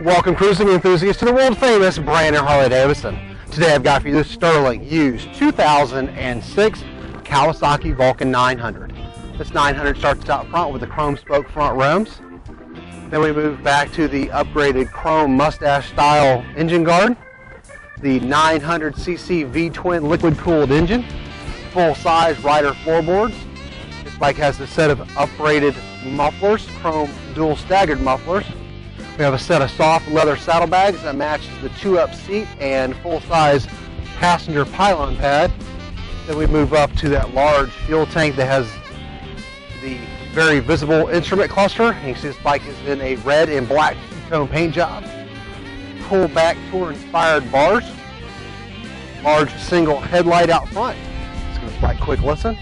Welcome cruising enthusiasts to the world famous Brandon Harley-Davidson. Today I've got for you this sterling used 2006 Kawasaki Vulcan 900. This 900 starts out front with the chrome spoke front rims. Then we move back to the upgraded chrome mustache style engine guard, the 900cc V-twin liquid cooled engine, full size rider floorboards. This bike has a set of upgraded mufflers, chrome dual staggered mufflers. We have a set of soft leather saddlebags that matches the two-up seat and full-size passenger pylon pad. Then we move up to that large fuel tank that has the very visible instrument cluster. And you can see this bike is in a red and black two-tone paint job. Cool back tour-inspired bars. Large single headlight out front. Let's give this bike a quick listen.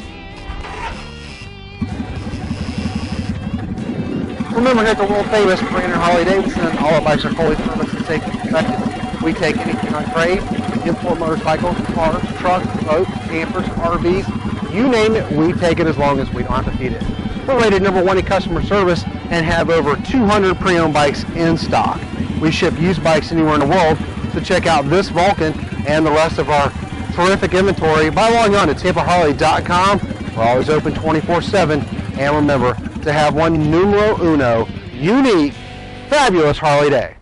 Remember, here at the world famous Brandon Harley-Davidson, all our bikes are fully permits and safety inspected. We take anything on trade, import motorcycles, cars, trucks, boats, campers, RVs, you name it, we take it as long as we don't have to feed it. We're rated #1 in customer service and have over 200 pre-owned bikes in stock. We ship used bikes anywhere in the world, so check out this Vulcan and the rest of our terrific inventory by logging on to TampaHarley.com. We're always open 24/7, and remember, to have one numero uno, unique, fabulous Harley day.